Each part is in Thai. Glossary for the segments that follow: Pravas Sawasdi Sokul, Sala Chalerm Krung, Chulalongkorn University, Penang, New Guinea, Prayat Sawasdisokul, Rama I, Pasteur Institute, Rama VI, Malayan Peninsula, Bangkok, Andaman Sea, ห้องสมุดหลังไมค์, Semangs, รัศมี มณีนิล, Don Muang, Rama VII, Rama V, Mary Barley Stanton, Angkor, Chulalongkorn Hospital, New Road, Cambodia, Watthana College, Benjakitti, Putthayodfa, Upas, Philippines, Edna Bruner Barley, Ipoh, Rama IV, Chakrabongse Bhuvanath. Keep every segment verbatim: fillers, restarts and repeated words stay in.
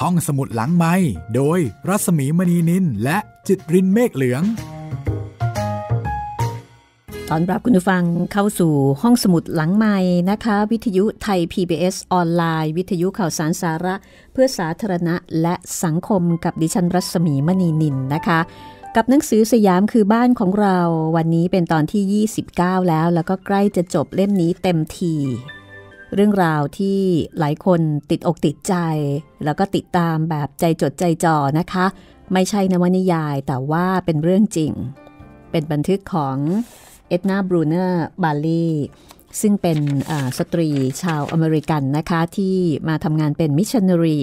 ห้องสมุดหลังไมค์โดยรัสมีมณีนินและจิตรินเมฆเหลืองตอนรับคุณผู้ฟังเข้าสู่ห้องสมุดหลังไมค์นะคะวิทยุไทย พี บี เอส ออนไลน์วิทยุข่าวสารสาระเพื่อสาธารณะและสังคมกับดิฉันรัศมีมณีนินนะคะกับหนังสือสยามคือบ้านของเราวันนี้เป็นตอนที่ยี่สิบเก้าแล้วแล้วก็ใกล้จะจบเล่มนี้เต็มทีเรื่องราวที่หลายคนติดอกติดใจแล้วก็ติดตามแบบใจจดใจจ่อนะคะไม่ใช่นวนิยายแต่ว่าเป็นเรื่องจริงเป็นบันทึกของเอ็ดนาบรูเนอร์บาร์ลีซึ่งเป็นสตรีชาวอเมริกันนะคะที่มาทำงานเป็นมิชชันนารี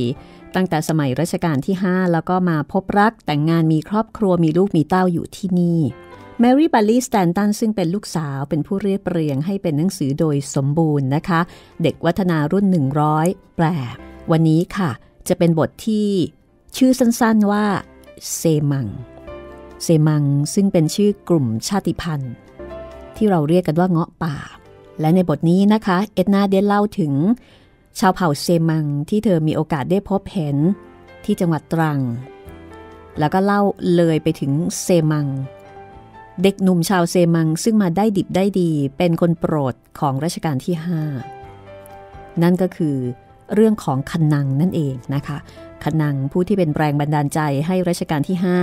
ตั้งแต่สมัยรัชกาลที่ห้าแล้วก็มาพบรักแต่งงานมีครอบครัวมีลูกมีเต้าอยู่ที่นี่แมรี่บาร์ลีสแตนตันซึ่งเป็นลูกสาวเป็นผู้เรียบเรียงให้เป็นหนังสือโดยสมบูรณ์นะคะเด็กวัฒนารุ่นหนึ่งร้อยแปลวันนี้ค่ะจะเป็นบทที่ชื่อสั้นๆว่าเซมังเซมังซึ่งเป็นชื่อกลุ่มชาติพันธุ์ที่เราเรียกกันว่าเงาะป่าและในบทนี้นะคะเอ็ดนาได้เล่าถึงชาวเผ่าเซมังที่เธอมีโอกาสได้พบเห็นที่จังหวัดตรังแล้วก็เล่าเลยไปถึงเซมังเด็กหนุ่มชาวเซมังซึ่งมาได้ดิบได้ดีเป็นคนโปรดของรัชกาลที่ห้านั่นก็คือเรื่องของคะนังนั่นเองนะคะคะนังผู้ที่เป็นแรงบันดาลใจให้รัชกาลที่ห้า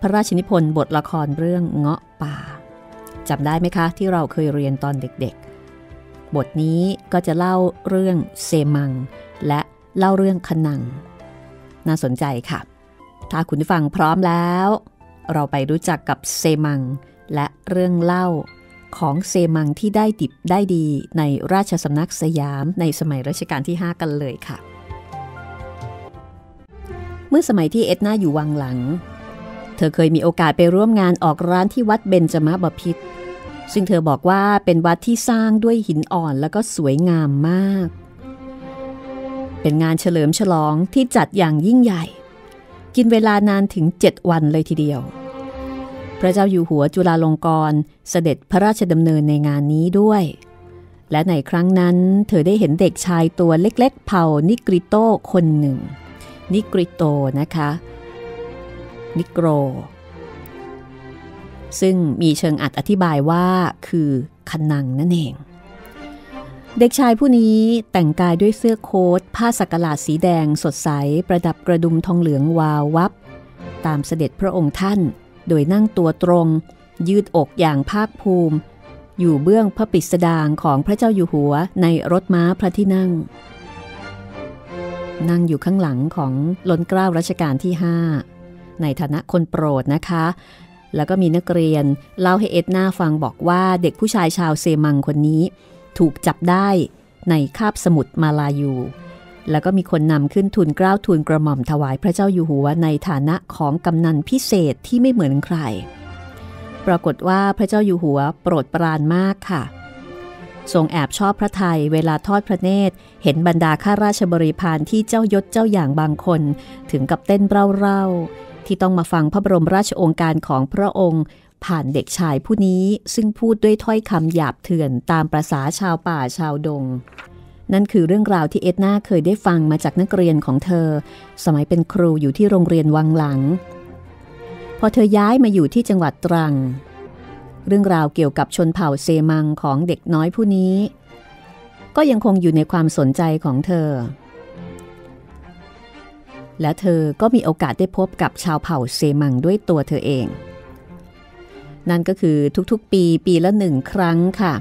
พระราชนิพนธ์บทละครเรื่องเงาะป่าจำได้ไหมคะที่เราเคยเรียนตอนเด็กๆบทนี้ก็จะเล่าเรื่องเซมังและเล่าเรื่องคะนังน่าสนใจค่ะถ้าคุณฟังพร้อมแล้วเราไปรู้จักกับเซมังและเรื่องเล่าของเซมังที่ได้ดิบได้ดีในราชสำนักสยามในสมัยรัชกาลที่ห้ากันเลยค่ะเมื่อสมัยที่เอ็ดนาอยู่วังหลังเธอเคยมีโอกาสไปร่วมงานออกร้านที่วัดเบญจมบพิตรซึ่งเธอบอกว่าเป็นวัดที่สร้างด้วยหินอ่อนแล้วก็สวยงามมากเป็นงานเฉลิมฉลองที่จัดอย่างยิ่งใหญ่กินเวลานานถึงเจ็ดวันเลยทีเดียวพระเจ้าอยู่หัวจุฬาลงกรณ์เสด็จพระราชดำเนินในงานนี้ด้วยและในครั้งนั้นเธอได้เห็นเด็กชายตัวเล็กๆเผ่านิกริโตคนหนึ่งนิกริโตนะคะนิโกรซึ่งมีเชิงอัดอธิบายว่าคือคะนังนั่นเองเด็กชายผู้นี้แต่งกายด้วยเสื้อโค้ทผ้าสักหลาดสีแดงสดใสประดับกระดุมทองเหลืองวาววับตามเสด็จพระองค์ท่านโดยนั่งตัวตรงยืดอกอย่างภาคภูมิอยู่เบื้องพระปิสดารของพระเจ้าอยู่หัวในรถม้าพระที่นั่งนั่งอยู่ข้างหลังของล้นเกล้ารัชกาลที่ห้าในฐานะคนโปรดนะคะแล้วก็มีนักเรียนเล่าให้เอ็ดนาฟังบอกว่าเด็กผู้ชายชาวเซมังคนนี้ถูกจับได้ในคาบสมุทรมาลายูแล้วก็มีคนนำขึ้นทูลเกล้าทูลกระหม่อมถวายพระเจ้าอยู่หัวในฐานะของกำนันพิเศษที่ไม่เหมือนใครปรากฏว่าพระเจ้าอยู่หัวโปรดปรานมากค่ะทรงแอบชอบพระทัยเวลาทอดพระเนตรเห็นบรรดาข้าราชบริพารที่เจ้ายศเจ้าอย่างบางคนถึงกับเต้นเร่าๆที่ต้องมาฟังพระบรมราชโองการของพระองค์ผ่านเด็กชายผู้นี้ซึ่งพูดด้วยถ้อยคำหยาบเถื่อนตามประสาชาวป่าชาวดงนั่นคือเรื่องราวที่เอ็ดนาเคยได้ฟังมาจากนักเรียนของเธอสมัยเป็นครูอยู่ที่โรงเรียนวังหลังพอเธอย้ายมาอยู่ที่จังหวัดตรังเรื่องราวเกี่ยวกับชนเผ่าเซมังของเด็กน้อยผู้นี้ก็ยังคงอยู่ในความสนใจของเธอและเธอก็มีโอกาสได้พบกับชาวเผ่าเซมังด้วยตัวเธอเองนั่นก็คือทุกๆปีปีละหนึ่งครั้งค่ะ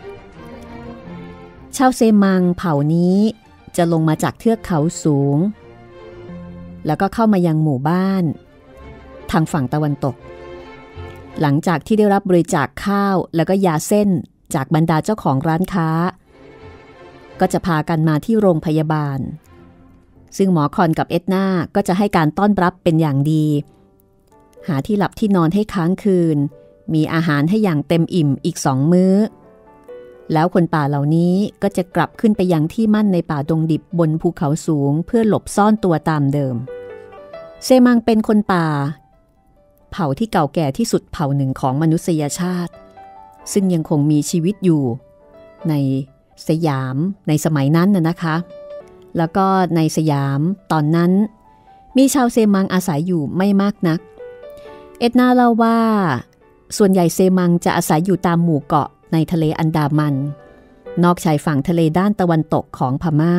ชาวเซมังเผ่านี้จะลงมาจากเทือกเขาสูงแล้วก็เข้ามายังหมู่บ้านทางฝั่งตะวันตกหลังจากที่ได้รับบริจาคข้าวแล้วก็ยาเส้นจากบรรดาเจ้าของร้านค้าก็จะพากันมาที่โรงพยาบาลซึ่งหมอคอนกับเอ็ดนาก็จะให้การต้อนรับเป็นอย่างดีหาที่หลับที่นอนให้ค้างคืนมีอาหารให้อย่างเต็มอิ่มอีกสองมื้อแล้วคนป่าเหล่านี้ก็จะกลับขึ้นไปยังที่มั่นในป่าดงดิบบนภูเขาสูงเพื่อหลบซ่อนตัวตามเดิมเซมังเป็นคนป่าเผ่าที่เก่าแก่ที่สุดเผ่าหนึ่งของมนุษยชาติซึ่งยังคงมีชีวิตอยู่ในสยามในสมัยนั้นน่ะนะคะแล้วก็ในสยามตอนนั้น มีชาวเซมังอาศัยอยู่ไม่มากนักเอ็ดนาเล่าว่าส่วนใหญ่เซมังจะอาศัยอยู่ตามหมู่เกาะในทะเลอันดามันนอกชายฝั่งทะเลด้านตะวันตกของพม่า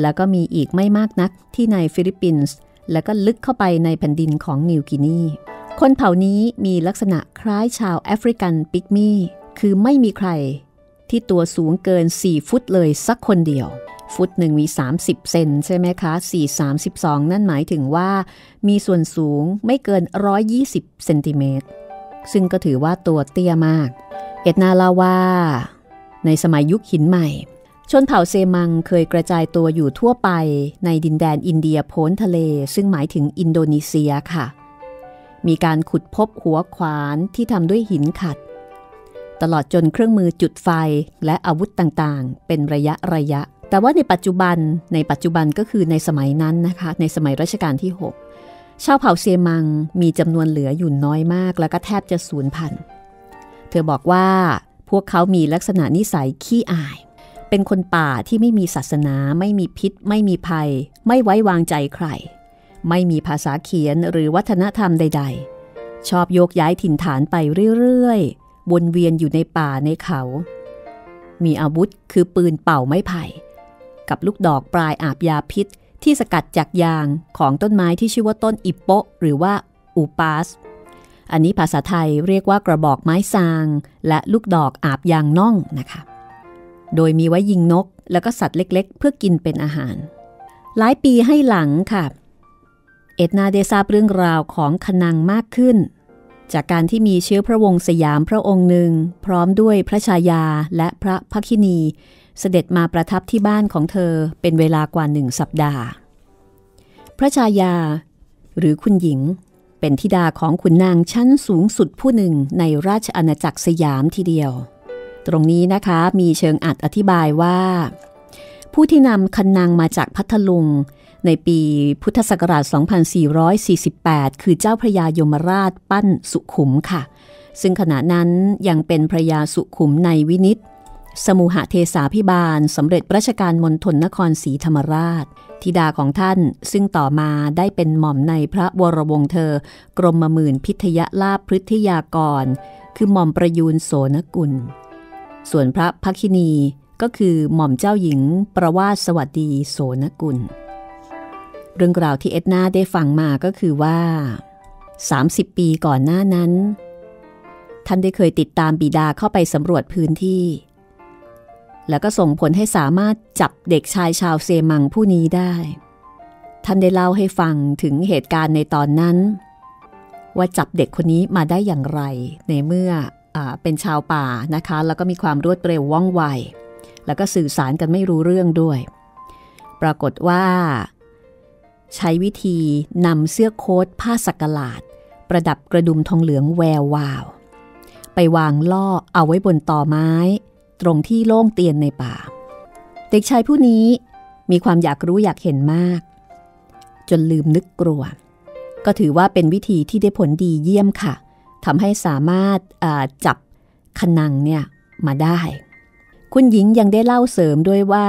แล้วก็มีอีกไม่มากนักที่ในฟิลิปปินส์แล้วก็ลึกเข้าไปในแผ่นดินของนิวกินีคนเผ่านี้มีลักษณะคล้ายชาวแอฟริกันปิกมี่คือไม่มีใครที่ตัวสูงเกินสี่ฟุตเลยสักคนเดียวฟุตหนึ่งมีสามสิบเซนใช่ไหมคะสี่ สามสิบสองนั่นหมายถึงว่ามีส่วนสูงไม่เกินหนึ่งร้อยยี่สิบเซนติเมตรซึ่งก็ถือว่าตัวเตี้ยมากเอ็ดนาเล่าว่าในสมัยยุคหินใหม่ชนเผ่าเซมังเคยกระจายตัวอยู่ทั่วไปในดินแดนอินเดียโพ้นทะเลซึ่งหมายถึงอินโดนีเซียค่ะมีการขุดพบหัวขวานที่ทำด้วยหินขัดตลอดจนเครื่องมือจุดไฟและอาวุธต่างๆเป็นระยะระยะแต่ว่าในปัจจุบันในปัจจุบันก็คือในสมัยนั้นนะคะในสมัยรัชกาลที่หกชาวเผ่าเซมังมีจำนวนเหลืออยู่น้อยมากและก็แทบจะสูญพันธุ์เธอบอกว่าพวกเขามีลักษณะนิสัยขี้อายเป็นคนป่าที่ไม่มีศาสนาไม่มีพิษไม่มีภัยไม่ไว้วางใจใครไม่มีภาษาเขียนหรือวัฒนธรรมใดๆชอบโยกย้ายถิ่นฐานไปเรื่อยๆวนเวียนอยู่ในป่าในเขามีอาวุธคือปืนเป่าไม้ไผ่กับลูกดอกปลายอาบยาพิษที่สกัดจากยางของต้นไม้ที่ชื่อว่าต้นอิปโปะหรือว่าอูปาสอันนี้ภาษาไทยเรียกว่ากระบอกไม้ซางและลูกดอกอาบยางน่องนะคะโดยมีไว้ยิงนกแล้วก็สัตว์เล็กๆเพื่อกินเป็นอาหารหลายปีให้หลังค่ะเอ็ดนาได้ทราบเรื่องราวของขนังมากขึ้นจากการที่มีเชื้อพระวงศ์สยามพระองค์หนึ่งพร้อมด้วยพระชายาและพระภัคินีเสด็จมาประทับที่บ้านของเธอเป็นเวลากว่าหนึ่งสัปดาห์พระชายาหรือคุณหญิงเป็นธิดาของขุนนางชั้นสูงสุดผู้หนึ่งในราชอาณาจักรสยามทีเดียวตรงนี้นะคะมีเชิงอัดอธิบายว่าผู้ที่นำขนังมาจากพัทลุงในปีพุทธศักราช สองพันสี่ร้อยสี่สิบแปด คือเจ้าพระยายมราชปั้นสุขุมค่ะซึ่งขณะนั้นยังเป็นพระยาสุขุมในวินิตสมุหเทสาภิบาลสำเร็จราชการมณฑลนครศรีธรรมราชธิดาของท่านซึ่งต่อมาได้เป็นหม่อมในพระวรวงศ์เธอกรมหมื่นพิทยลาภพฤทยากรคือหม่อมประยูนโสนกุลส่วนพระภัคินีก็คือหม่อมเจ้าหญิงประวาสสวัสดีโสนกุลเรื่องราวที่เอ็ดนาได้ฟังมาก็คือว่าสามสิบปีก่อนหน้านั้นท่านได้เคยติดตามบิดาเข้าไปสำรวจพื้นที่แล้วก็ส่งผลให้สามารถจับเด็กชายชาวเซมังผู้นี้ได้ท่านได้เล่าให้ฟังถึงเหตุการณ์ในตอนนั้นว่าจับเด็กคนนี้มาได้อย่างไรในเมื่อเป็นชาวป่านะคะแล้วก็มีความรวดเร็วว่องไวแล้วก็สื่อสารกันไม่รู้เรื่องด้วยปรากฏว่าใช้วิธีนำเสื้อโค้ทผ้าสักหลาดประดับกระดุมทองเหลืองแวววาวไปวางล่อเอาไว้บนตอไม้ตรงที่โล่งเตียนในป่าเด็กชายผู้นี้มีความอยากรู้อยากเห็นมากจนลืมนึกกลัวก็ถือว่าเป็นวิธีที่ได้ผลดีเยี่ยมค่ะทำให้สามารถจับขนังเนี่ยมาได้คุณหญิงยังได้เล่าเสริมด้วยว่า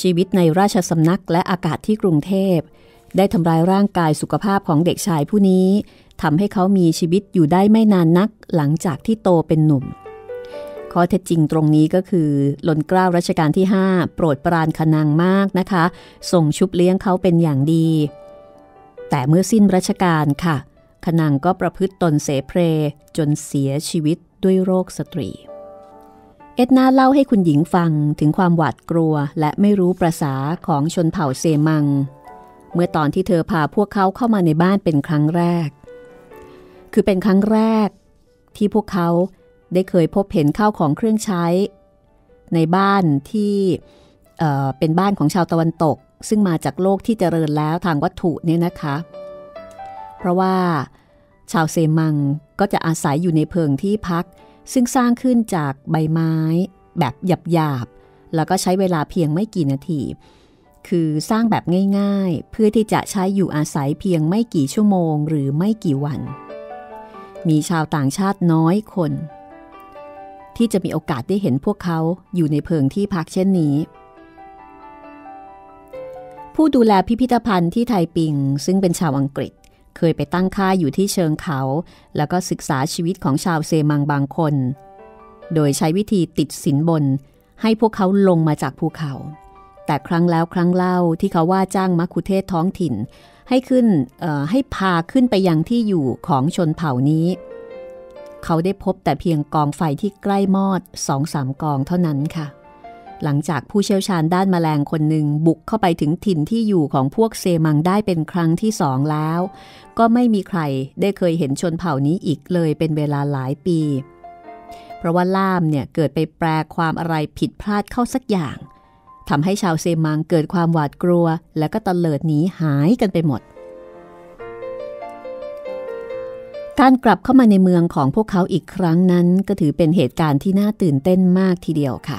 ชีวิตในราชสำนักและอากาศที่กรุงเทพได้ทำร้ายร่างกายสุขภาพของเด็กชายผู้นี้ทำให้เขามีชีวิตอยู่ได้ไม่นานนักหลังจากที่โตเป็นหนุ่มข้อเท็จจริงตรงนี้ก็คือล้นเกล้ารัชกาลที่ห้าโปรดปรานขนังมากนะคะส่งชุบเลี้ยงเขาเป็นอย่างดีแต่เมื่อสิ้นรัชกาลค่ะขนังก็ประพฤติตนเสเพรจนเสียชีวิตด้วยโรคสตรีเอ็ดนาเล่าให้คุณหญิงฟังถึงความหวาดกลัวและไม่รู้ประสาของชนเผ่าเซมังเมื่อตอนที่เธอพาพวกเขาเข้ามาในบ้านเป็นครั้งแรกคือเป็นครั้งแรกที่พวกเขาได้เคยพบเห็นข้าวของเครื่องใช้ในบ้านที่เอ่อเป็นบ้านของชาวตะวันตกซึ่งมาจากโลกที่เจริญแล้วทางวัตถุเนี่ยนะคะเพราะว่าชาวเซมังก็จะอาศัยอยู่ในเพิงที่พักซึ่งสร้างขึ้นจากใบไม้แบบหยาบๆแล้วก็ใช้เวลาเพียงไม่กี่นาทีคือสร้างแบบง่ายๆเพื่อที่จะใช้อยู่อาศัยเพียงไม่กี่ชั่วโมงหรือไม่กี่วันมีชาวต่างชาติน้อยคนที่จะมีโอกาสได้เห็นพวกเขาอยู่ในเพิงที่พักเช่นนี้ ผู้ดูแลพิพิธภัณฑ์ที่ไทปิงซึ่งเป็นชาวอังกฤษเคยไปตั้งค่ายอยู่ที่เชิงเขาแล้วก็ศึกษาชีวิตของชาวเซมังบางคนโดยใช้วิธีติดสินบนให้พวกเขาลงมาจากภูเขาแต่ครั้งแล้วครั้งเล่าที่เขาว่าจ้างมัคคุเทศท้องถิ่นให้ขึ้นให้พาขึ้นไปยังที่อยู่ของชนเผ่านี้เขาได้พบแต่เพียงกองไฟที่ใกล้มอดสองสามกองเท่านั้นค่ะหลังจากผู้เชี่ยวชาญด้านแมลงคนหนึ่งบุกเข้าไปถึงถิ่นที่อยู่ของพวกเซมังได้เป็นครั้งที่สองแล้วก็ไม่มีใครได้เคยเห็นชนเผ่านี้อีกเลยเป็นเวลาหลายปีเพราะว่าล่ามเนี่ยเกิดไปแปลความอะไรผิดพลาดเข้าสักอย่างทำให้ชาวเซมังเกิดความหวาดกลัวและก็ตะเลิดหนีหายกันไปหมดการกลับเข้ามาในเมืองของพวกเขาอีกครั้งนั้นก็ถือเป็นเหตุการณ์ที่น่าตื่นเต้นมากทีเดียวค่ะ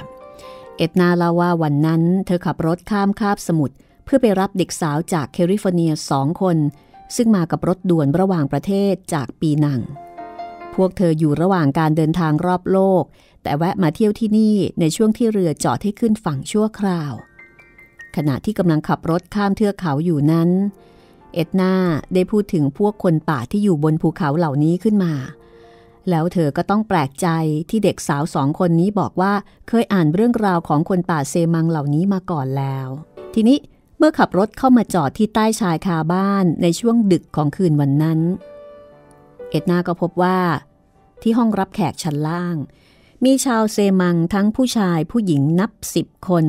เอ็ดนาเล่าว่าวันนั้นเธอขับรถข้ามคาบสมุทรเพื่อไปรับเด็กสาวจากแคลิฟอร์เนียสองคนซึ่งมากับรถด่วนระหว่างประเทศจากปีนังพวกเธออยู่ระหว่างการเดินทางรอบโลกแต่แวะมาเที่ยวที่นี่ในช่วงที่เรือจอดให้ขึ้นฝั่งชั่วคราวขณะที่กำลังขับรถข้ามเทือกเขาอยู่นั้นเอ็ดนาได้พูดถึงพวกคนป่าที่อยู่บนภูเขาเหล่านี้ขึ้นมาแล้วเธอก็ต้องแปลกใจที่เด็กสาวสองคนนี้บอกว่าเคยอ่านเรื่องราวของคนป่าเซมังเหล่านี้มาก่อนแล้วทีนี้เมื่อขับรถเข้ามาจอดที่ใต้ชายคาบ้านในช่วงดึกของคืนวันนั้นเอ็ดนาก็พบว่าที่ห้องรับแขกชั้นล่างมีชาวเซมังทั้งผู้ชายผู้หญิงนับสิบคน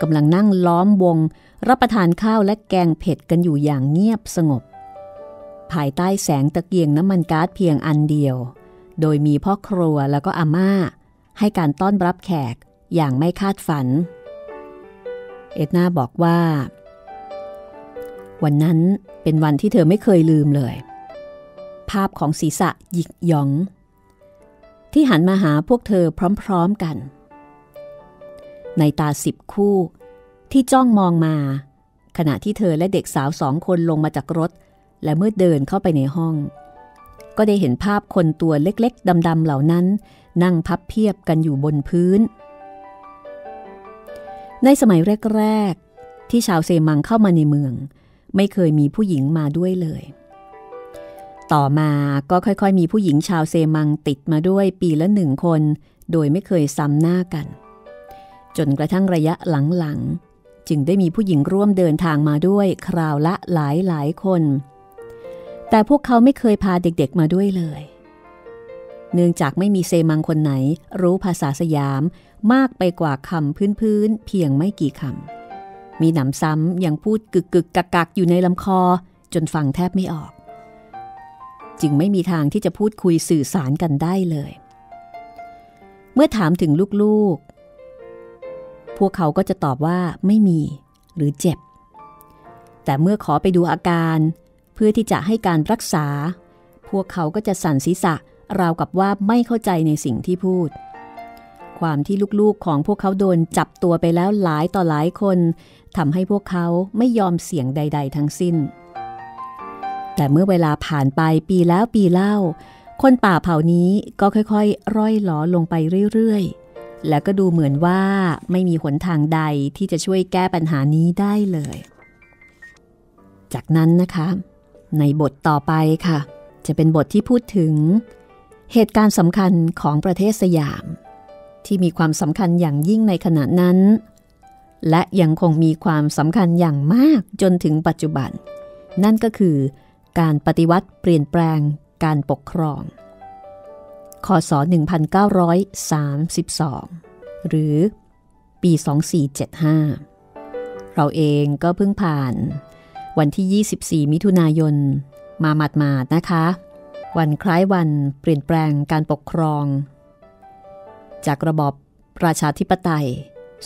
กำลังนั่งล้อมวงรับประทานข้าวและแกงเผ็ดกันอยู่อย่างเงียบสงบภายใต้แสงตะเกียงน้ำมันก๊าซเพียงอันเดียวโดยมีพ่อครัวแล้วก็อาม่าให้การต้อนรับแขกอย่างไม่คาดฝันเอ็ดนาบอกว่าวันนั้นเป็นวันที่เธอไม่เคยลืมเลยภาพของศีรษะหยิกหยองที่หันมาหาพวกเธอพร้อมๆกันในตาสิบคู่ที่จ้องมองมาขณะที่เธอและเด็กสาวสองคนลงมาจากรถและเมื่อเดินเข้าไปในห้องก็ได้เห็นภาพคนตัวเล็กๆดำๆเหล่านั้นนั่งพับเพียบกันอยู่บนพื้นในสมัยแรกๆที่ชาวเซมังเข้ามาในเมืองไม่เคยมีผู้หญิงมาด้วยเลยต่อมาก็ค่อยๆมีผู้หญิงชาวเซมังติดมาด้วยปีละหนึ่งคนโดยไม่เคยซ้ำหน้ากันจนกระทั่งระยะหลังๆจึงได้มีผู้หญิงร่วมเดินทางมาด้วยคราวละหลายๆคนแต่พวกเขาไม่เคยพาเด็กๆมาด้วยเลยเนื่องจากไม่มีเซมังคนไหนรู้ภาษาสยามมากไปกว่าคำพื้นๆเพียงไม่กี่คำมีหนำซ้ำยังพูดกึกกึกกักกักอยู่ในลำคอจนฟังแทบไม่ออกจึงไม่มีทางที่จะพูดคุยสื่อสารกันได้เลยเมื่อถามถึงลูกๆพวกเขาก็จะตอบว่าไม่มีหรือเจ็บแต่เมื่อขอไปดูอาการเพื่อที่จะให้การรักษาพวกเขาก็จะสั่นศีรษะราวกับว่าไม่เข้าใจในสิ่งที่พูดความที่ลูกๆของพวกเขาโดนจับตัวไปแล้วหลายต่อหลายคนทำให้พวกเขาไม่ยอมเสี่ยงใดๆทั้งสิ้นแต่เมื่อเวลาผ่านไปปีแล้วปีเล่าคนป่าเผ่านี้ก็ค่อยๆร่อยหลอลงไปเรื่อยๆและก็ดูเหมือนว่าไม่มีหนทางใดที่จะช่วยแก้ปัญหานี้ได้เลยจากนั้นนะคะในบทต่อไปค่ะจะเป็นบทที่พูดถึงเหตุการณ์สำคัญของประเทศสยามที่มีความสำคัญอย่างยิ่งในขณะนั้นและยังคงมีความสำคัญอย่างมากจนถึงปัจจุบันนั่นก็คือการปฏิวัติเปลี่ยนแปลงการปกครองคศหนึ่งพันเก้าร้อยสามสิบสองหรือปีสองสี่เจ็ดห้าเราเองก็เพิ่งผ่านวันที่ยี่สิบสี่มิถุนายนมาหมาดๆนะคะวันคล้ายวันเปลี่ยนแปลงการปกครองจากระบอบประชาธิปไตย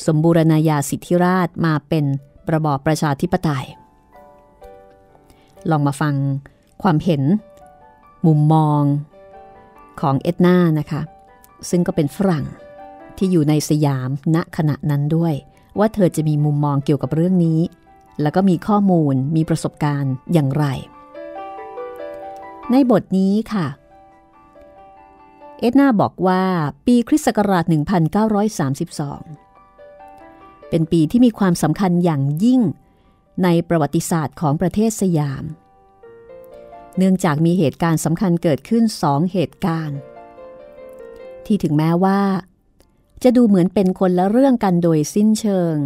สมบูรณาญาสิทธิราชย์มาเป็นระบอบประชาธิปไตยลองมาฟังความเห็นมุมมองของเอ็ดนานะคะซึ่งก็เป็นฝรั่งที่อยู่ในสยามณขณะนั้นด้วยว่าเธอจะมีมุมมองเกี่ยวกับเรื่องนี้แล้วก็มีข้อมูลมีประสบการณ์อย่างไรในบทนี้ค่ะเอ็ดนาบอกว่าปีคริสต์ศักราชหนึ่งพันเก้าร้อยสามสิบสองเป็นปีที่มีความสำคัญอย่างยิ่ง ในประวัติศาสตร์ของประเทศสยามเนื่องจากมีเหตุการณ์สำคัญเกิดขึ้นสองเหตุการณ์ที่ถึงแม้ว่าจะดูเหมือนเป็นคนละเรื่องกันโดยสิ้นเชิง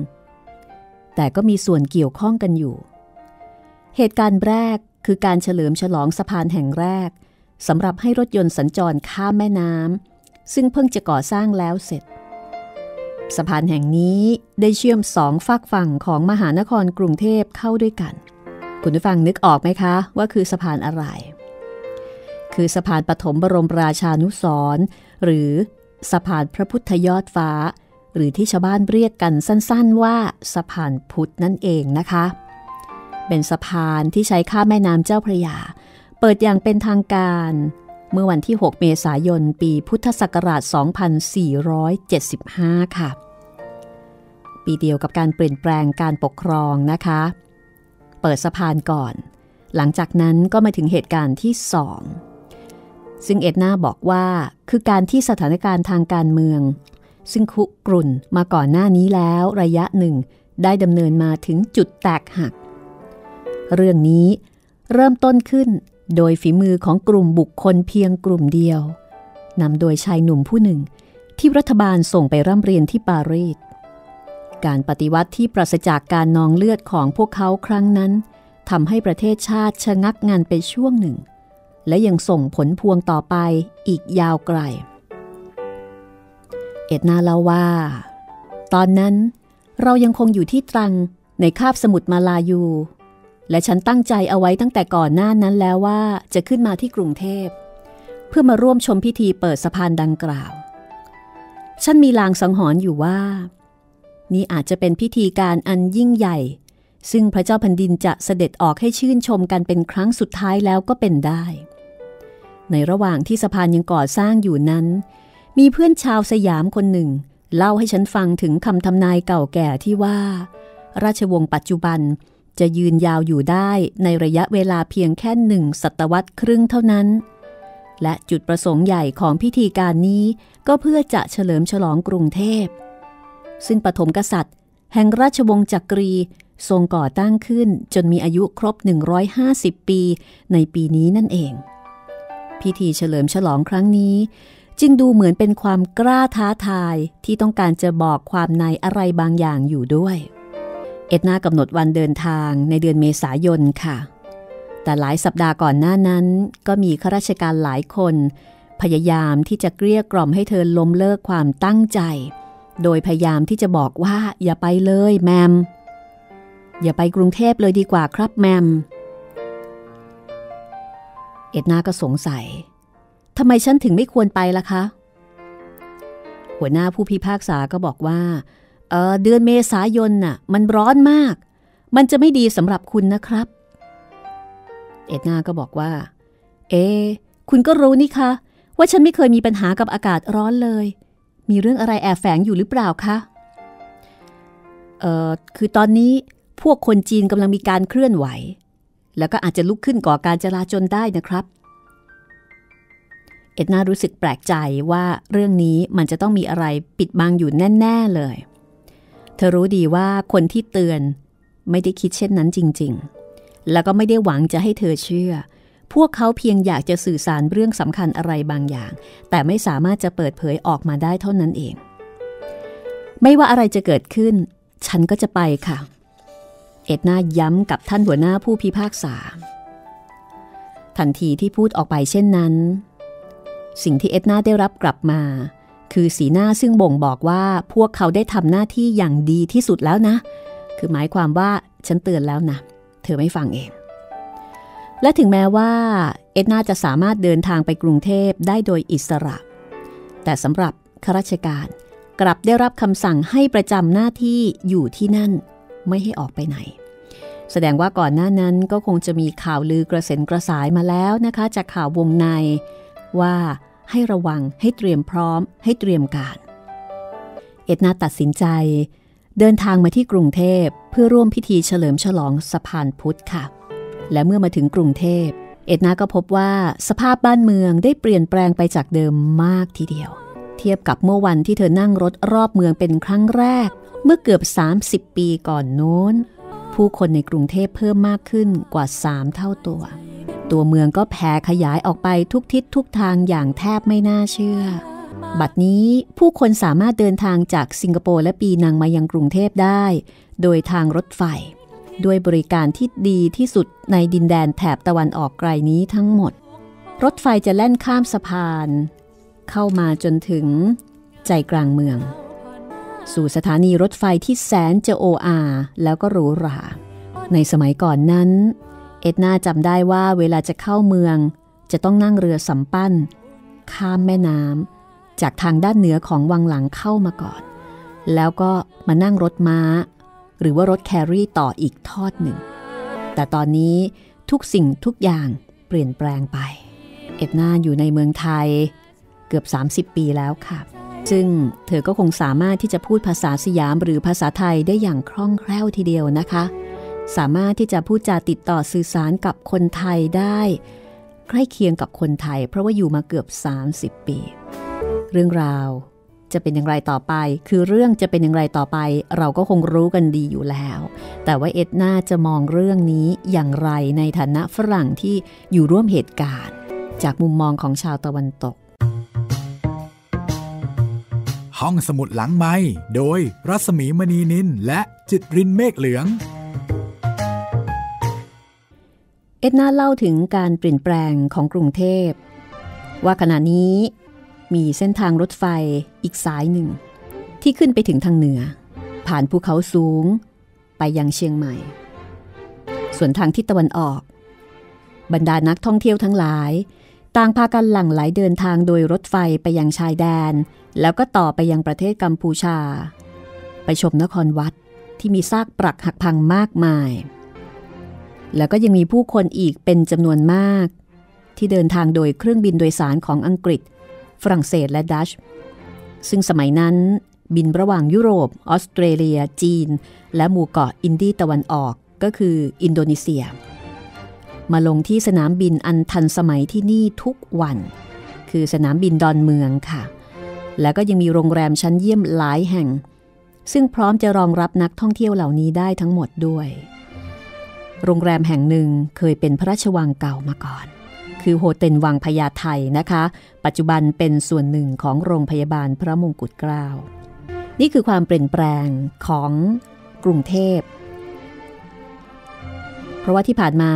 แต่ก็มีส่วนเกี่ยวข้องกันอยู่เหตุการณ์แรกคือการเฉลิมฉลองสะพานแห่งแรกสำหรับให้รถยนต์สัญจรข้ามแม่น้ำซึ่งเพิ่งจะก่อสร้างแล้วเสร็จสะพานแห่งนี้ได้เชื่อมสองฝากฝั่งของมหานครกรุงเทพเข้าด้วยกันคุณผู้ฟังนึกออกไหมคะว่าคือสะพานอะไรคือสะพานปฐมบรมราชานุสรณ์หรือสะพานพระพุทธยอดฟ้าหรือที่ชาวบ้านเรียกกันสั้นๆว่าสะพานพุทธนั่นเองนะคะเป็นสะพานที่ใช้ข้ามแม่น้ำเจ้าพระยาเปิดอย่างเป็นทางการเมื่อวันที่หกเมษายนปีพุทธศักราชสองพันสี่ร้อยเจ็ดสิบห้าค่ะปีเดียวกับการเปลี่ยนแปลงการปกครองนะคะเปิดสะพานก่อนหลังจากนั้นก็มาถึงเหตุการณ์ที่สองซึ่งเอ็ดนาบอกว่าคือการที่สถานการณ์ทางการเมืองซึ่งคุกรุ่นมาก่อนหน้านี้แล้วระยะหนึ่งได้ดำเนินมาถึงจุดแตกหักเรื่องนี้เริ่มต้นขึ้นโดยฝีมือของกลุ่มบุคคลเพียงกลุ่มเดียวนำโดยชายหนุ่มผู้หนึ่งที่รัฐบาลส่งไปร่ำเรียนที่ปารีสการปฏิวัติที่ปราศจากการนองเลือดของพวกเขาครั้งนั้นทำให้ประเทศชาติชะงักงันไปช่วงหนึ่งและยังส่งผลพวงต่อไปอีกยาวไกลเอ็ดนาเล่าว่าตอนนั้นเรายังคงอยู่ที่ตรังในคาบสมุทรมาลายูและฉันตั้งใจเอาไว้ตั้งแต่ก่อนหน้านั้นแล้วว่าจะขึ้นมาที่กรุงเทพเพื่อมาร่วมชมพิธีเปิดสะพานดังกล่าวฉันมีลางสังหรณ์อยู่ว่านี่อาจจะเป็นพิธีการอันยิ่งใหญ่ซึ่งพระเจ้าแผ่นดินจะเสด็จออกให้ชื่นชมกันเป็นครั้งสุดท้ายแล้วก็เป็นได้ในระหว่างที่สะพานยังก่อสร้างอยู่นั้นมีเพื่อนชาวสยามคนหนึ่งเล่าให้ฉันฟังถึงคำทำนายเก่าแก่ที่ว่าราชวงศ์ปัจจุบันจะยืนยาวอยู่ได้ในระยะเวลาเพียงแค่หนึ่งศตวรรษครึ่งเท่านั้นและจุดประสงค์ใหญ่ของพิธีการนี้ก็เพื่อจะเฉลิมฉลองกรุงเทพซึ่งปฐมกษัตริย์แห่งราชวงศ์จักรีทรงก่อตั้งขึ้นจนมีอายุครบหนึ่งร้อยห้าสิบปีในปีนี้นั่นเองพิธีเฉลิมฉลองครั้งนี้จึงดูเหมือนเป็นความกล้าท้าทายที่ต้องการจะบอกความในอะไรบางอย่างอยู่ด้วยเอ็ดนากำหนดวันเดินทางในเดือนเมษายนค่ะแต่หลายสัปดาห์ก่อนหน้านั้นก็มีข้าราชการหลายคนพยายามที่จะเกลี้ยกล่อมให้เธอล้มเลิกความตั้งใจโดยพยายามที่จะบอกว่าอย่าไปเลยแมมอย่าไปกรุงเทพเลยดีกว่าครับแมมเอ็ดนาก็สงสัยทำไมฉันถึงไม่ควรไปล่ะคะหัวหน้าผู้พิพากษาก็บอกว่าเออเดือนเมษายนน่ะมันร้อนมากมันจะไม่ดีสำหรับคุณนะครับเอ็ดนาก็บอกว่าเอ๊คุณก็รู้นี่คะว่าฉันไม่เคยมีปัญหากับอากาศร้อนเลยมีเรื่องอะไรแอบแฝงอยู่หรือเปล่าคะเอ่อคือตอนนี้พวกคนจีนกำลังมีการเคลื่อนไหวแล้วก็อาจจะลุกขึ้นก่อการจลาจลได้นะครับเอ็ดนารู้สึกแปลกใจว่าเรื่องนี้มันจะต้องมีอะไรปิดบังอยู่แน่ๆเลยเธอรู้ดีว่าคนที่เตือนไม่ได้คิดเช่นนั้นจริงๆแล้วก็ไม่ได้หวังจะให้เธอเชื่อพวกเขาเพียงอยากจะสื่อสารเรื่องสำคัญอะไรบางอย่างแต่ไม่สามารถจะเปิดเผยออกมาได้เท่านั้นเองไม่ว่าอะไรจะเกิดขึ้นฉันก็จะไปค่ะเอ็ดนาย้ำกับท่านหัวหน้าผู้พิพากษาทันทีที่พูดออกไปเช่นนั้นสิ่งที่เอ็ดนาได้รับกลับมาคือสีหน้าซึ่งบ่งบอกว่าพวกเขาได้ทำหน้าที่อย่างดีที่สุดแล้วนะคือหมายความว่าฉันเตือนแล้วนะเธอไม่ฟังเองและถึงแม้ว่าเอ็ดนาจะสามารถเดินทางไปกรุงเทพได้โดยอิสระแต่สำหรับข้าราชการกลับได้รับคำสั่งให้ประจำหน้าที่อยู่ที่นั่นไม่ให้ออกไปไหนแสดงว่าก่อนหน้านั้นก็คงจะมีข่าวลือกระเซ็นกระสายมาแล้วนะคะจากข่าววงในว่าให้ระวังให้เตรียมพร้อมให้เตรียมการเอ็ดนาตัดสินใจเดินทางมาที่กรุงเทพเพื่อร่วมพิธีเฉลิมฉลองสะพานพุทธค่ะและเมื่อมาถึงกรุงเทพเอ็ดนาก็พบว่าสภาพบ้านเมืองได้เปลี่ยนแปลงไปจากเดิมมากทีเดียวเทียบกับเมื่อวันที่เธอนั่งรถรอบเมืองเป็นครั้งแรกเมื่อเกือบสามสิบปีก่อนโน้น ผู้คนในกรุงเทพเพิ่มมากขึ้นกว่าสามเท่าตัวตัวเมืองก็แผ่ขยายออกไปทุกทิศทุกทางอย่างแทบไม่น่าเชื่อบัดนี้ผู้คนสามารถเดินทางจากสิงคโปร์และปีนังมายังกรุงเทพได้โดยทางรถไฟด้วยบริการที่ดีที่สุดในดินแดนแถบตะวันออกไกลนี้ทั้งหมดรถไฟจะแล่นข้ามสะพานเข้ามาจนถึงใจกลางเมืองสู่สถานีรถไฟที่แสนจะโออาแล้วก็หรูหราในสมัยก่อนนั้นเอ็ดนาจำได้ว่าเวลาจะเข้าเมืองจะต้องนั่งเรือสำปั้นข้ามแม่น้ำจากทางด้านเหนือของวังหลังเข้ามาก่อนแล้วก็มานั่งรถม้าหรือว่ารถแครี่ต่ออีกทอดหนึ่งแต่ตอนนี้ทุกสิ่งทุกอย่างเปลี่ยนแปลงไปเอ็ดนาอยู่ในเมืองไทยเกือบสามสิบปีแล้วค่ะซึ่งเธอก็คงสามารถที่จะพูดภาษาสยามหรือภาษาไทยได้อย่างคล่องแคล่วทีเดียวนะคะสามารถที่จะพูดจาติดต่อสื่อสารกับคนไทยได้ใกล้เคียงกับคนไทยเพราะว่าอยู่มาเกือบสามสิบปีเรื่องราวจะเป็นอย่างไรต่อไปคือเรื่องจะเป็นอย่างไรต่อไปเราก็คงรู้กันดีอยู่แล้วแต่ว่าเอ็ดนาจะมองเรื่องนี้อย่างไรในฐานะฝรั่งที่อยู่ร่วมเหตุการณ์จากมุมมองของชาวตะวันตกห้องสมุดหลังไมค์โดยรัศมีมณีนินและจิตรินเมฆเหลืองเอ็ดนาเล่าถึงการเปลี่ยนแปลงของกรุงเทพว่าขณะนี้มีเส้นทางรถไฟอีกสายหนึ่งที่ขึ้นไปถึงทางเหนือผ่านภูเขาสูงไปยังเชียงใหม่ส่วนทางทิศตะวันออกบรรดานักท่องเที่ยวทั้งหลายต่างพากันหลั่งไหลเดินทางโดยรถไฟไปยังชายแดนแล้วก็ต่อไปยังประเทศกัมพูชาไปชมนครวัดที่มีซากปรักหักพังมากมายแล้วก็ยังมีผู้คนอีกเป็นจำนวนมากที่เดินทางโดยเครื่องบินโดยสารของอังกฤษฝรั่งเศสและดัชซึ่งสมัยนั้นบินระหว่างยุโรปออสเตรเลียจีนและหมู่เกาะอินดีตะวันออกก็คืออินโดนีเซียมาลงที่สนามบินอันทันสมัยที่นี่ทุกวันคือสนามบินดอนเมืองค่ะแล้วก็ยังมีโรงแรมชั้นเยี่ยมหลายแห่งซึ่งพร้อมจะรองรับนักท่องเที่ยวเหล่านี้ได้ทั้งหมดด้วยโรงแรมแห่งหนึ่งเคยเป็นพระราชวังเก่ามาก่อนคือโฮเทลวังพญาไทนะคะปัจจุบันเป็นส่วนหนึ่งของโรงพยาบาลพระมงกุฎเกล้านี่คือความเปลี่ยนแปลงของกรุงเทพเพราะว่าที่ผ่านมา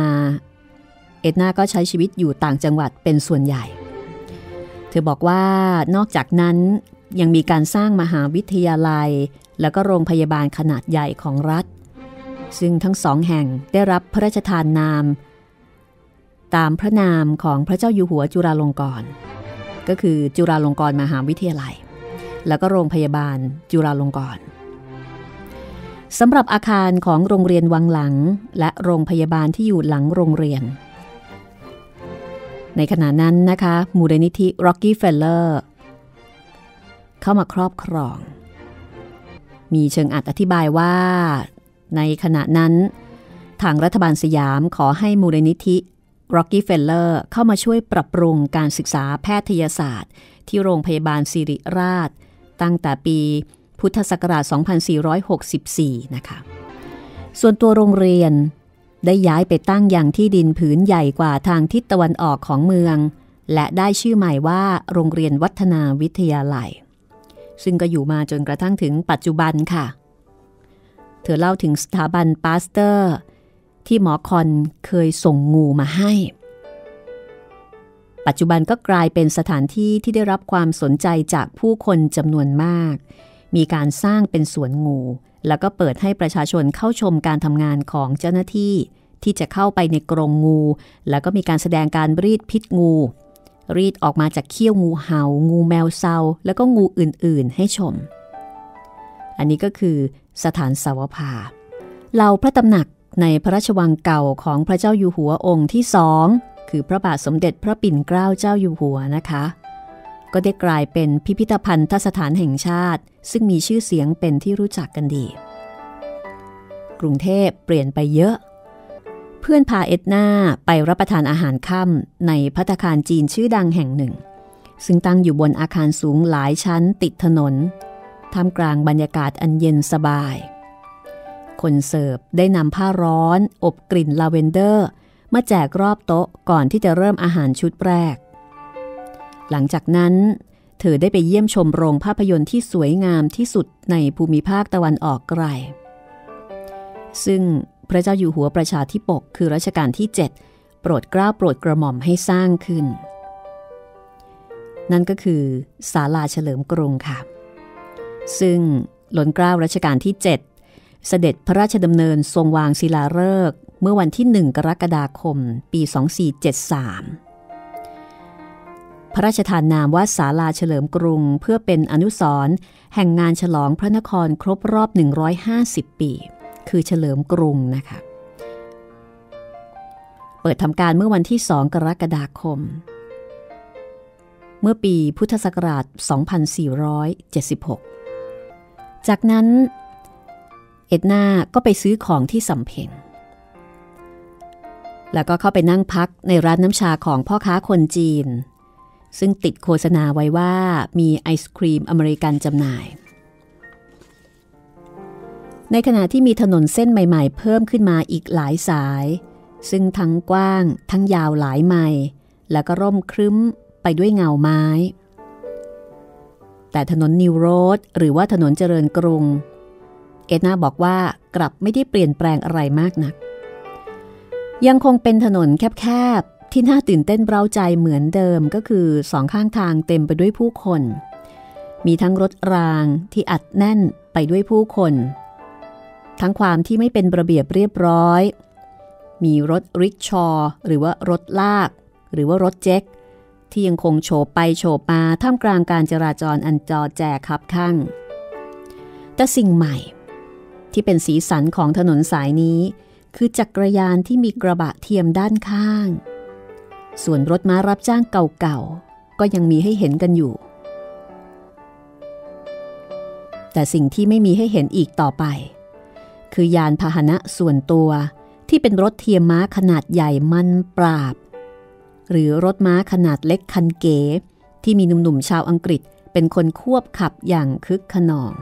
เอ็ดนาก็ใช้ชีวิตอยู่ต่างจังหวัดเป็นส่วนใหญ่เธอบอกว่านอกจากนั้นยังมีการสร้างมหาวิทยาลัยแล้วก็โรงพยาบาลขนาดใหญ่ของรัฐซึ่งทั้งสองแห่งได้รับพระราชทานนามตามพระนามของพระเจ้าอยู่หัวจุฬาลงกรณ์ก็คือจุฬาลงกรณ์มหาวิทยาลัยแล้วก็โรงพยาบาลจุฬาลงกรณ์สำหรับอาคารของโรงเรียนวังหลังและโรงพยาบาลที่อยู่หลังโรงเรียนในขณะนั้นนะคะมูลนิธิร็อกกี้เฟลเลอร์เข้ามาครอบครองมีเชิงอัดอธิบายว่าในขณะนั้นทางรัฐบาลสยามขอให้มูลนิธิร็อกกี้เฟลเลอร์เข้ามาช่วยปรับปรุงการศึกษาแพทยศาสตร์ที่โรงพยาบาลสิริราชตั้งแต่ปีพุทธศักราชสองพันสี่ร้อยหกสิบสี่นะคะส่วนตัวโรงเรียนได้ย้ายไปตั้งอย่างที่ดินผืนใหญ่กว่าทางทิศตะวันออกของเมืองและได้ชื่อใหม่ว่าโรงเรียนวัฒนาวิทยาลัยซึ่งก็อยู่มาจนกระทั่งถึงปัจจุบันค่ะเธอเล่าถึงสถาบันปาสเตอร์ที่หมอคอนเคยส่งงูมาให้ปัจจุบันก็กลายเป็นสถานที่ที่ได้รับความสนใจจากผู้คนจำนวนมากมีการสร้างเป็นสวนงูแล้วก็เปิดให้ประชาชนเข้าชมการทำงานของเจ้าหน้าที่ที่จะเข้าไปในกรงงูแล้วก็มีการแสดงการรีดพิษงูรีดออกมาจากเขี้ยวงูเห่างูแมวเซาแล้วก็งูอื่นๆให้ชมอันนี้ก็คือสถานสาวภาเหล่าพระตำหนักในพระราชวังเก่าของพระเจ้าอยู่หัวองค์ที่สองคือพระบาทสมเด็จพระปิ่นเกล้าเจ้าอยู่หัวนะคะก็ได้กลายเป็นพิพิธภัณฑสถานแห่งชาติซึ่งมีชื่อเสียงเป็นที่รู้จักกันดีกรุงเทพเปลี่ยนไปเยอะเพื่อนพาเอ็ดนาไปรับประทานอาหารค่ำในภัตตาคารจีนชื่อดังแห่งหนึ่งซึ่งตั้งอยู่บนอาคารสูงหลายชั้นติดถนนท่ามกลางบรรยากาศอันเย็นสบาย คนเสิร์ฟได้นำผ้าร้อนอบกลิ่นลาเวนเดอร์มาแจกรอบโต๊ะก่อนที่จะเริ่มอาหารชุดแรกหลังจากนั้นเธอได้ไปเยี่ยมชมโรงภาพยนตร์ที่สวยงามที่สุดในภูมิภาคตะวันออกไกลซึ่งพระเจ้าอยู่หัวประชาธิปกคือรัชกาลที่เจ็ดโปรดเกล้าโปรดกระหม่อมให้สร้างขึ้นนั่นก็คือศาลาเฉลิมกรุงค่ะซึ่งหล่นเกล้ารัชกาลที่เจ็ดเสด็จพระราชดำเนินทรงวางศิลาฤกษ์เมื่อวันที่หนึ่งกรกฎาคมปีสองสี่เจ็ดสามพระราชทานนามว่าศาลาเฉลิมกรุงเพื่อเป็นอนุสรณ์แห่งงานฉลองพระนครครบรอบหนึ่งร้อยห้าสิบปีคือเฉลิมกรุงนะคะเปิดทำการเมื่อวันที่สองกรกฎาคมเมื่อปีพุทธศักราชสองพันสี่ร้อยเจ็ดสิบหกจากนั้นเอ็ดนาก็ไปซื้อของที่สำเพ็งแล้วก็เข้าไปนั่งพักในร้านน้ำชาของพ่อค้าคนจีนซึ่งติดโฆษณาไว้ว่ามีไอศครีมอเมริกันจำหน่ายในขณะที่มีถนนเส้นใหม่ๆเพิ่มขึ้นมาอีกหลายสายซึ่งทั้งกว้างทั้งยาวหลายไมล์แล้วก็ร่มครึ้มไปด้วยเงาไม้แต่ถนนนิวโรดหรือว่าถนนเจริญกรุงเอ็ดนาบอกว่ากลับไม่ได้เปลี่ยนแปลงอะไรมากนักยังคงเป็นถนนแคบๆที่น่าตื่นเต้นเร้าใจเหมือนเดิมก็คือสองข้างทางเต็มไปด้วยผู้คนมีทั้งรถรางที่อัดแน่นไปด้วยผู้คนทั้งความที่ไม่เป็นระเบียบเรียบร้อยมีรถริกชอว์หรือว่ารถลากหรือว่ารถเจ็กที่ยังคงโฉบไปโฉบมาท่ามกลางการจราจรอันจอแจคับคั่งแต่สิ่งใหม่ที่เป็นสีสันของถนนสายนี้คือจักรยานที่มีกระบะเทียมด้านข้างส่วนรถม้ารับจ้างเก่าๆก็ยังมีให้เห็นกันอยู่แต่สิ่งที่ไม่มีให้เห็นอีกต่อไปคือยานพาหนะส่วนตัวที่เป็นรถเทียมม้าขนาดใหญ่มันปราบหรือรถม้าขนาดเล็กคันเก๋ที่มีหนุ่มๆชาวอังกฤษเป็นคนควบขับอย่างคึกขนอง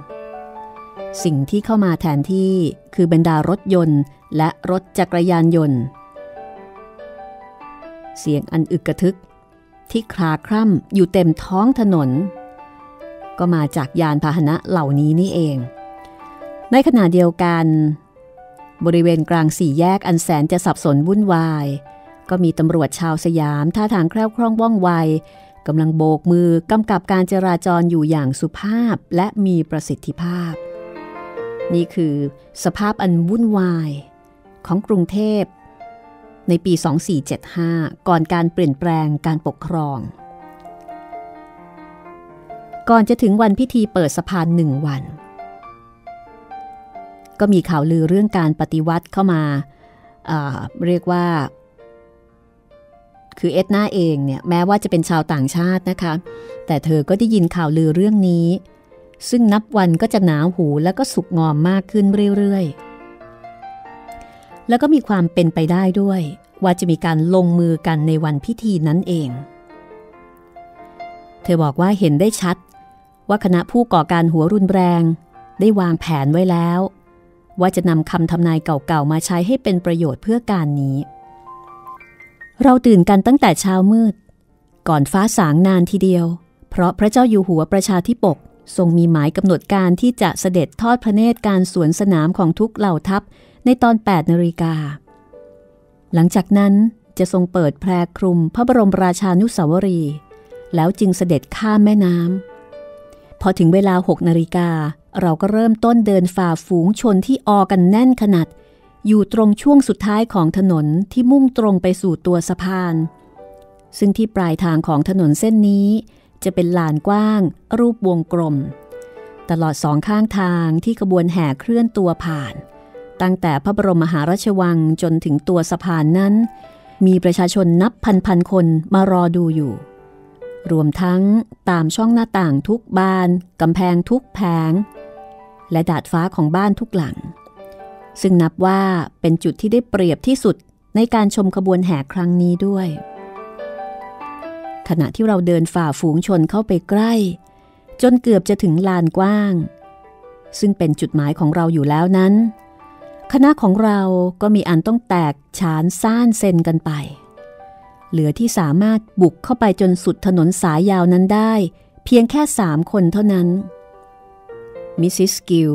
สิ่งที่เข้ามาแทนที่คือบรรดารถยนต์และรถจักรยานยนต์เสียงอันอึกกระทึกที่คลาคร่ำอยู่เต็มท้องถนนก็มาจากยานพาหนะเหล่านี้นี่เองในขณะเดียวกันบริเวณกลางสี่แยกอันแสนจะสับสนวุ่นวายก็มีตำรวจชาวสยามท่าทางแคล่วคล่องว่องไวกำลังโบกมือกำกับการจราจรอยู่อย่างสุภาพและมีประสิทธิภาพนี่คือสภาพอันวุ่นวายของกรุงเทพในปีสองสี่เจ็ดห้าก่อนการเปลี่ยนแปลงการปกครองก่อนจะถึงวันพิธีเปิดสะพานหนึ่งวันก็มีข่าวลือเรื่องการปฏิวัติเข้ามาเรียกว่าคือเอ็ดนาเองเนี่ยแม้ว่าจะเป็นชาวต่างชาตินะคะแต่เธอก็ได้ยินข่าวลือเรื่องนี้ซึ่งนับวันก็จะหนาหูแล้วก็สุกงอมมากขึ้นเรื่อยๆแล้วก็มีความเป็นไปได้ด้วยว่าจะมีการลงมือกันในวันพิธีนั้นเองเธอบอกว่าเห็นได้ชัดว่าคณะผู้ก่อการหัวรุนแรงได้วางแผนไว้แล้วว่าจะนำคำทำนายเก่าๆมาใช้ให้เป็นประโยชน์เพื่อการนี้เราตื่นกันตั้งแต่เช้ามืดก่อนฟ้าสางนานทีเดียวเพราะพระเจ้าอยู่หัวประชาธิปกทรงมีหมายกำหนดการที่จะเสด็จทอดพระเนตรการสวนสนามของทุกเหล่าทัพในตอนแปดนาฬิกาหลังจากนั้นจะทรงเปิดแพรคลุมพระบรมราชานุสาวรีย์แล้วจึงเสด็จข้ามแม่น้ำพอถึงเวลาหกนาฬิกาเราก็เริ่มต้นเดินฝ่าฝูงชนที่ออกันแน่นขนาดอยู่ตรงช่วงสุดท้ายของถนนที่มุ่งตรงไปสู่ตัวสะพานซึ่งที่ปลายทางของถนนเส้นนี้จะเป็นลานกว้างรูปวงกลมตลอดสองข้างทางที่ขบวนแห่เคลื่อนตัวผ่านตั้งแต่พระบรมมหาราชวังจนถึงตัวสะพานนั้นมีประชาชนนับพันๆคนมารอดูอยู่รวมทั้งตามช่องหน้าต่างทุกบานกำแพงทุกแผงและดาดฟ้าของบ้านทุกหลังซึ่งนับว่าเป็นจุดที่ได้เปรียบที่สุดในการชมขบวนแห่ครั้งนี้ด้วยขณะที่เราเดินฝ่าฝูงชนเข้าไปใกล้จนเกือบจะถึงลานกว้างซึ่งเป็นจุดหมายของเราอยู่แล้วนั้น คณะของเราก็มีอันต้องแตกฉานซ่านเซนกันไปเหลือที่สามารถบุกเข้าไปจนสุดถนนสายยาวนั้นได้เพียงแค่สามคนเท่านั้นมิสซิสกิล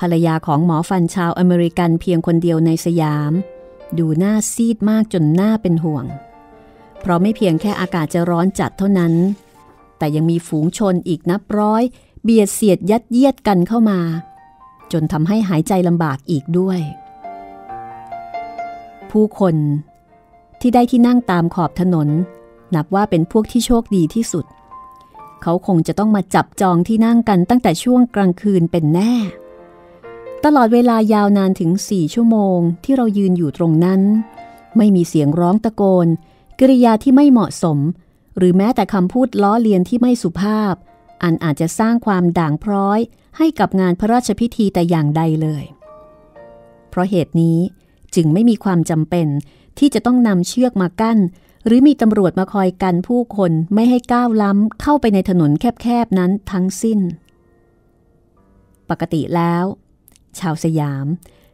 ภรรยาของหมอฟันชาวอเมริกันเพียงคนเดียวในสยามดูหน้าซีดมากจนหน้าเป็นห่วงเพราะไม่เพียงแค่อากาศจะร้อนจัดเท่านั้นแต่ยังมีฝูงชนอีกนับร้อยเบียดเสียดยัดเยียดกันเข้ามาจนทำให้หายใจลำบากอีกด้วยผู้คนที่ได้ที่นั่งตามขอบถนนนับว่าเป็นพวกที่โชคดีที่สุดเขาคงจะต้องมาจับจองที่นั่งกันตั้งแต่ช่วงกลางคืนเป็นแน่ตลอดเวลายาวนานถึงสี่ชั่วโมงที่เรายืนอยู่ตรงนั้นไม่มีเสียงร้องตะโกนกริยาที่ไม่เหมาะสมหรือแม้แต่คำพูดล้อเลียนที่ไม่สุภาพอันอาจจะสร้างความด่างพร้อยให้กับงานพระราชพิธีแต่อย่างใดเลยเพราะเหตุนี้จึงไม่มีความจำเป็นที่จะต้องนำเชือกมากั้นหรือมีตำรวจมาคอยกันผู้คนไม่ให้ก้าวล้ำเข้าไปในถนนแคบๆนั้นทั้งสิ้นปกติแล้วชาวสยาม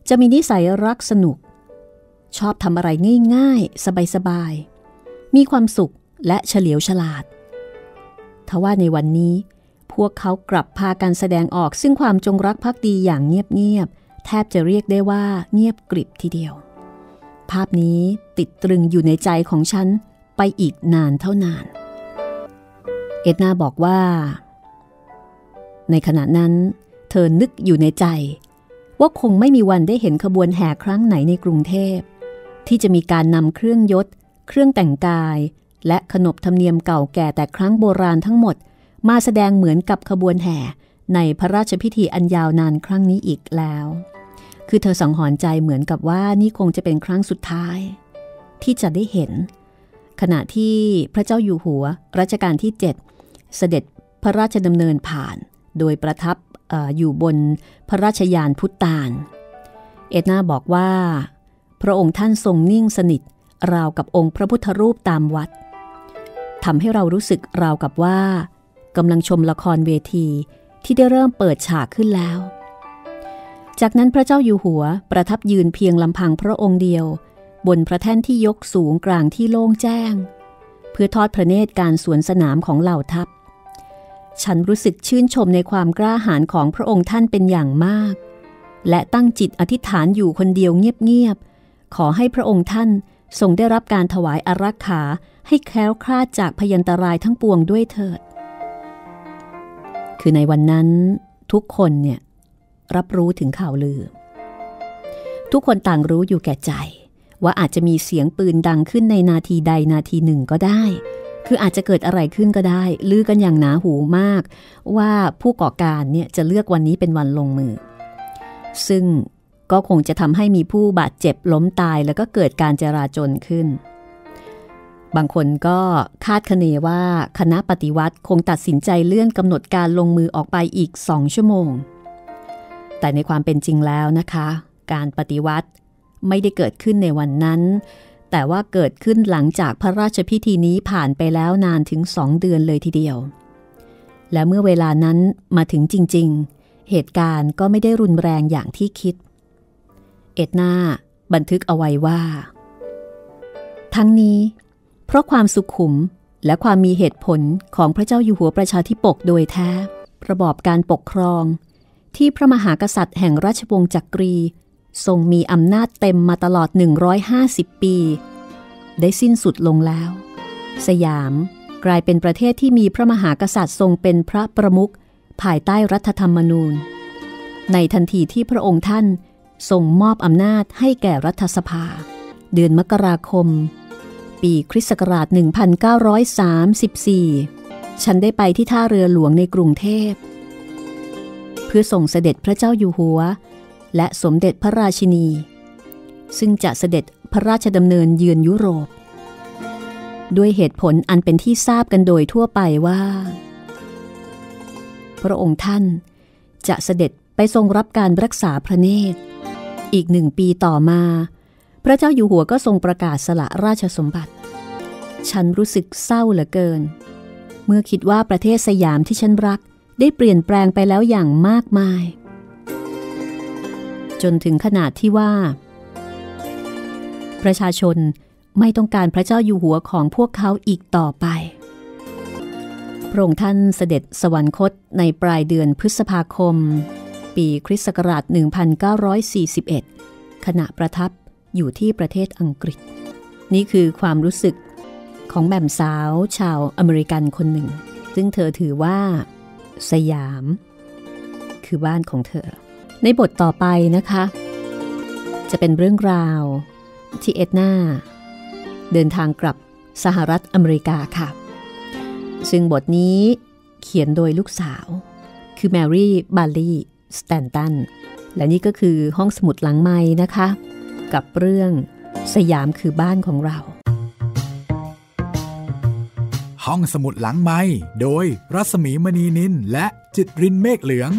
จะมีนิสัยรักสนุกชอบทำอะไรง่ายๆสบายๆมีความสุขและเฉลียวฉลาดทว่าในวันนี้พวกเขากลับพากันแสดงออกซึ่งความจงรักภักดีอย่างเงียบๆแทบจะเรียกได้ว่าเงียบกริบทีเดียวภาพนี้ติดตรึงอยู่ในใจของฉันไปอีกนานเท่านานเอ็ดนาบอกว่าในขณะนั้นเธอนึกอยู่ในใจว่าคงไม่มีวันได้เห็นขบวนแห่ครั้งไหนในกรุงเทพที่จะมีการนำเครื่องยศเครื่องแต่งกายและขนบธรรมเนียมเก่าแก่แต่ครั้งโบราณทั้งหมดมาแสดงเหมือนกับขบวนแห่ในพระราชพิธีอันยาวนานครั้งนี้อีกแล้วคือเธอสังหรณ์ใจเหมือนกับว่านี่คงจะเป็นครั้งสุดท้ายที่จะได้เห็นขณะที่พระเจ้าอยู่หัวรัชกาลที่เจ็ดเสด็จพระราชดำเนินผ่านโดยประทับ อ, อยู่บนพระราชยานพุทธานเอ็ดนาบอกว่าพระองค์ท่านทรงนิ่งสนิทราวกับองค์พระพุทธรูปตามวัดทำให้เรารู้สึกราวกับว่ากำลังชมละครเวทีที่ได้เริ่มเปิดฉากขึ้นแล้วจากนั้นพระเจ้าอยู่หัวประทับยืนเพียงลำพังพระองค์เดียวบนพระแท่นที่ยกสูงกลางที่โล่งแจ้งเพื่อทอดพระเนตรการสวนสนามของเหล่าทัพฉันรู้สึกชื่นชมในความกล้าหาญของพระองค์ท่านเป็นอย่างมากและตั้งจิตอธิษฐานอยู่คนเดียวเงียบๆขอให้พระองค์ท่านทรงได้รับการถวายอารักขาให้แคล้วคลาดจากพยันตรายทั้งปวงด้วยเถิดคือในวันนั้นทุกคนเนี่ยรับรู้ถึงข่าวลือทุกคนต่างรู้อยู่แก่ใจว่าอาจจะมีเสียงปืนดังขึ้นในนาทีใดนาทีหนึ่งก็ได้คืออาจจะเกิดอะไรขึ้นก็ได้ลือกันอย่างหนาหูมากว่าผู้ก่อการเนี่ยจะเลือกวันนี้เป็นวันลงมือซึ่งก็คงจะทำให้มีผู้บาดเจ็บล้มตายแล้วก็เกิดการจราจลขึ้นบางคนก็คาดคะเนว่าคณะปฏิวัติคงตัดสินใจเลื่อนกำหนดการลงมือออกไปอีกสองชั่วโมงแต่ในความเป็นจริงแล้วนะคะการปฏิวัติไม่ได้เกิดขึ้นในวันนั้นแต่ว่าเกิดขึ้นหลังจากพระราชพิธีนี้ผ่านไปแล้วนานถึงสองเดือนเลยทีเดียวและเมื่อเวลานั้นมาถึงจริงๆเหตุการณ์ก็ไม่ได้รุนแรงอย่างที่คิดเอ็ดนาบันทึกเอาไว้ว่าทั้งนี้เพราะความสุขุมและความมีเหตุผลของพระเจ้าอยู่หัวประชาธิปกโดยแท้ระบอบการปกครองที่พระมหากษัตริย์แห่งราชวงศ์จักรีทรงมีอำนาจเต็มมาตลอดหนึ่งร้อยห้าสิบปีได้สิ้นสุดลงแล้วสยามกลายเป็นประเทศที่มีพระมหากษัตริย์ทรงเป็นพระประมุขภายใต้รัฐธรรมนูญในทันทีที่พระองค์ท่านทรงมอบอำนาจให้แก่รัฐสภาเดือนมกราคมปีคริสต์ศักราชหนึ่งพันเก้าร้อยสามสิบสี่ฉันได้ไปที่ท่าเรือหลวงในกรุงเทพเพื่อส่งเสด็จพระเจ้าอยู่หัวและสมเด็จพระราชินีซึ่งจะเสด็จพระราชดำเนินเยือนยุโรปด้วยเหตุผลอันเป็นที่ทราบกันโดยทั่วไปว่าพระองค์ท่านจะเสด็จไปทรงรับการรักษาพระเนตรอีกหนึ่งปีต่อมาพระเจ้าอยู่หัวก็ทรงประกาศสละราชสมบัติฉันรู้สึกเศร้าเหลือเกินเมื่อคิดว่าประเทศสยามที่ฉันรักได้เปลี่ยนแปลงไปแล้วอย่างมากมาย จนถึงขนาดที่ว่าประชาชนไม่ต้องการพระเจ้าอยู่หัวของพวกเขาอีกต่อไปพระองค์ท่านเสด็จสวรรคตในปลายเดือนพฤษภาคมปีคริสต์ศักราชหนึ่งพันเก้าร้อยสี่สิบเอ็ดขณะประทับอยู่ที่ประเทศอังกฤษนี่คือความรู้สึกของแหม่มสาวชาวอเมริกันคนหนึ่งซึ่งเธอถือว่าสยามคือบ้านของเธอในบทต่อไปนะคะจะเป็นเรื่องราวที่เอ็ดนาเดินทางกลับสหรัฐอเมริกาค่ะซึ่งบทนี้เขียนโดยลูกสาวคือแมรี่บาร์ลีย์สแตนตันและนี่ก็คือห้องสมุดหลังไมค์นะคะกับเรื่องสยามคือบ้านของเราห้องสมุดหลังไมค์โดยรัศมีมณีนินและจิตรินเมฆเหลือง